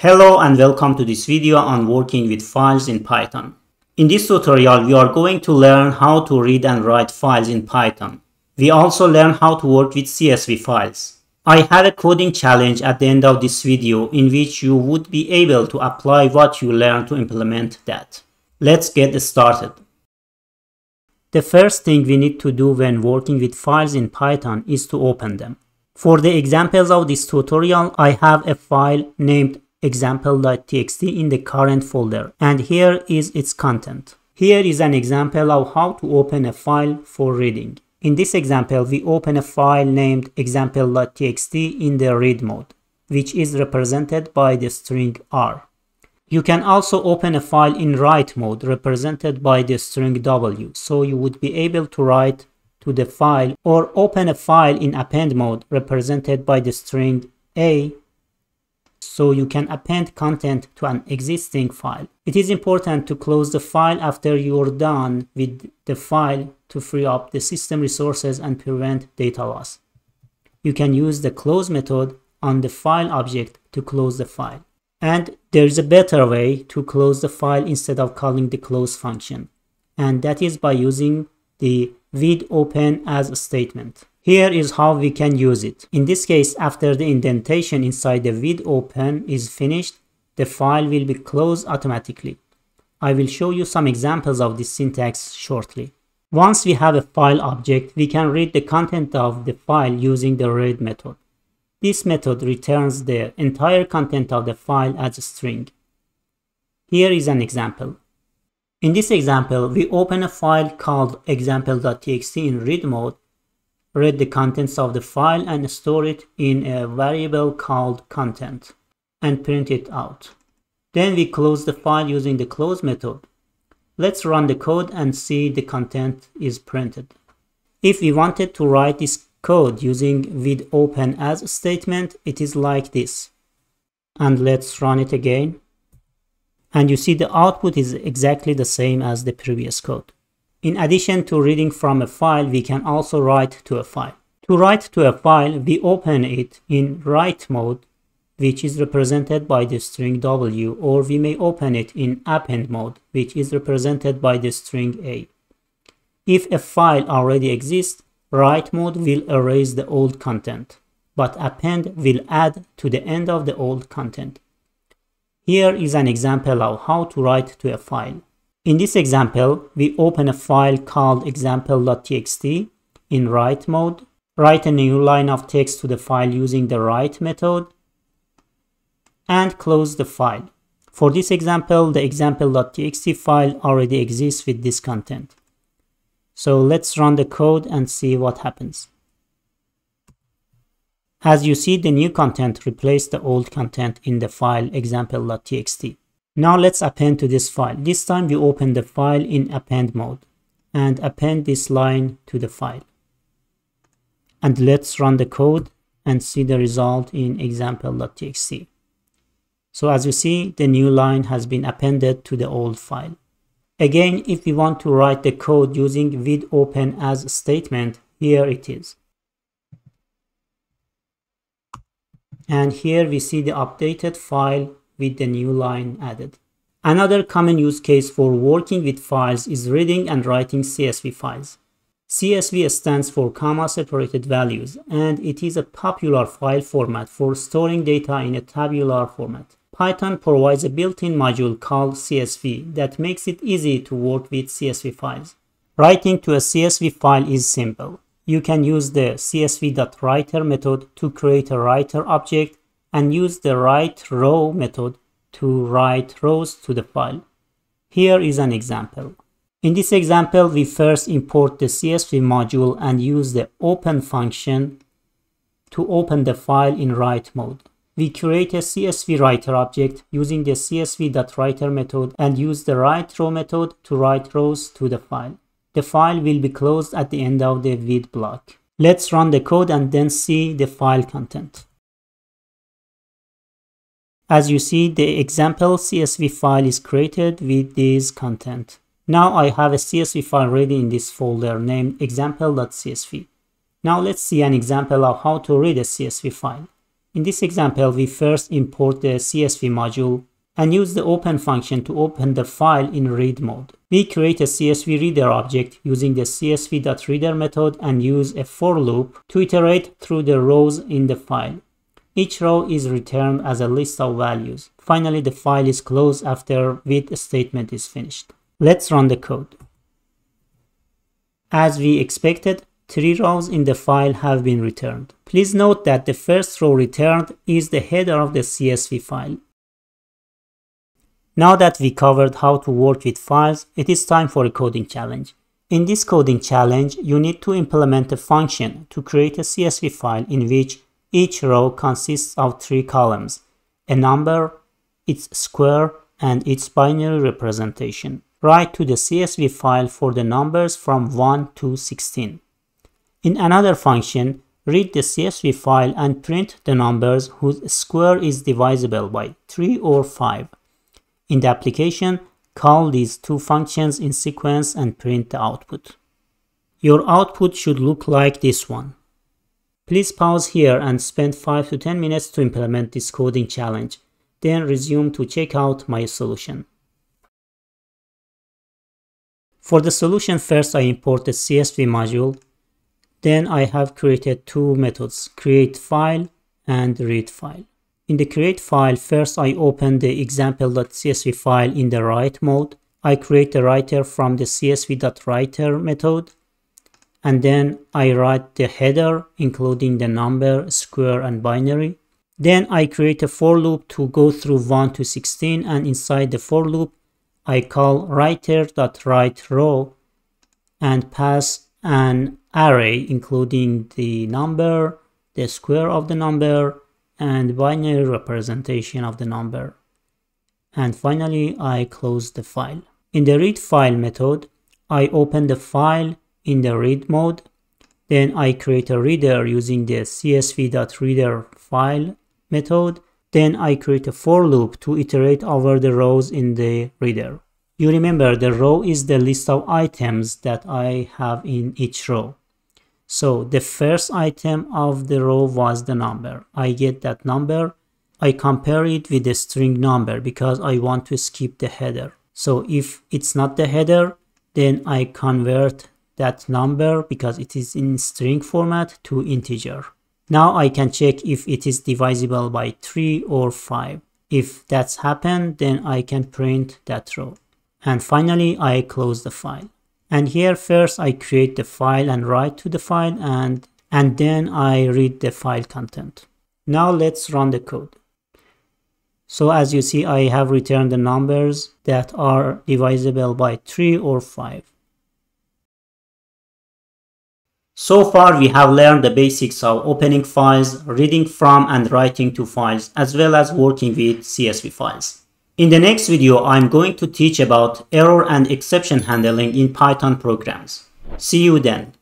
Hello and welcome to this video on working with files in Python. In this tutorial, we are going to learn how to read and write files in Python. We also learn how to work with CSV files. I had a coding challenge at the end of this video in which you would be able to apply what you learned to implement that. Let's get started. The first thing we need to do when working with files in Python is to open them. For the examples of this tutorial, I have a file named example.txt in the current folder, and here is its content. Here is an example of how to open a file for reading. In this example, we open a file named example.txt in the read mode, which is represented by the string r. You can also open a file in write mode, represented by the string w, so you would be able to write to the file, or open a file in append mode, represented by the string a, so you can append content to an existing file. It is important to close the file after you're done with the file to free up the system resources and prevent data loss. You can use the close method on the file object to close the file. And there is a better way to close the file instead of calling the close function, and that is by using the with open as a statement. Here is how we can use it. In this case, after the indentation inside the with open is finished, the file will be closed automatically. I will show you some examples of this syntax shortly. Once we have a file object, we can read the content of the file using the read method. This method returns the entire content of the file as a string. Here is an example. In this example, we open a file called example.txt in read mode, read the contents of the file and store it in a variable called content and print it out. Then we close the file using the close method. Let's run the code and see the content is printed. If we wanted to write this code using with open as a statement, it is like this. And let's run it again. And you see the output is exactly the same as the previous code. In addition to reading from a file, we can also write to a file. To write to a file, we open it in write mode, which is represented by the string w, or we may open it in append mode, which is represented by the string a. If a file already exists, write mode will erase the old content, but append will add to the end of the old content. Here is an example of how to write to a file. In this example, we open a file called example.txt in write mode, write a new line of text to the file using the write method, and close the file. For this example, the example.txt file already exists with this content. So let's run the code and see what happens. As you see, the new content replaced the old content in the file example.txt. Now let's append to this file. This time we open the file in append mode and append this line to the file. And let's run the code and see the result in example.txt. So as you see, the new line has been appended to the old file. Again, if we want to write the code using with open as a statement, here it is. And here we see the updated file with the new line added. Another common use case for working with files is reading and writing CSV files. CSV stands for comma-separated values, and it is a popular file format for storing data in a tabular format. Python provides a built-in module called CSV that makes it easy to work with CSV files. Writing to a CSV file is simple. You can use the csv.writer method to create a writer object and use the write row method to write rows to the file. Here is an example. In this example, we first import the CSV module and use the open function to open the file in write mode. We create a CSV writer object using the csv.writer method and use the write row method to write rows to the file. The file will be closed at the end of the with block. Let's run the code and then see the file content. As you see, the example CSV file is created with this content. Now I have a CSV file ready in this folder named example.csv. Now let's see an example of how to read a CSV file. In this example, we first import the CSV module and use the open function to open the file in read mode. We create a CSV reader object using the csv.reader method and use a for loop to iterate through the rows in the file. Each row is returned as a list of values. Finally, the file is closed after with statement is finished. Let's run the code. As we expected, 3 rows in the file have been returned. Please note that the first row returned is the header of the CSV file. Now that we covered how to work with files, it is time for a coding challenge. In this coding challenge, you need to implement a function to create a CSV file in which each row consists of 3 columns, a number, its square, and its binary representation. Write to the CSV file for the numbers from 1 to 16. In another function, read the CSV file and print the numbers whose square is divisible by 3 or 5. In the application, call these 2 functions in sequence and print the output. Your output should look like this one. Please pause here and spend 5 to 10 minutes to implement this coding challenge, then resume to check out my solution. For the solution, first I import the CSV module, then I have created 2 methods, createFile and readFile. In the create file, first I open the example.csv file in the write mode. I create a writer from the csv.writer method, and then I write the header including the number, square, and binary. Then I create a for loop to go through 1 to 16, and inside the for loop I call writer.writeRow and pass an array including the number, the square of the number, and binary representation of the number. And finally, I close the file. In the read file method, I open the file in the read mode. Then I create a reader using the csv.reader file method. Then I create a for loop to iterate over the rows in the reader. You remember the row is the list of items that I have in each row. So the first item of the row was the number. I get that number. I compare it with the string number because I want to skip the header. So if it's not the header, then I convert that number because it is in string format to integer. Now I can check if it is divisible by 3 or 5. If that's happened, then I can print that row. And finally, I close the file. And here first I create the file and write to the file and then I read the file content. Now let's run the code. So as you see, I have returned the numbers that are divisible by 3 or 5. So far we have learned the basics of opening files, reading from and writing to files, as well as working with CSV files. In the next video, I'm going to teach about error and exception handling in Python programs. See you then.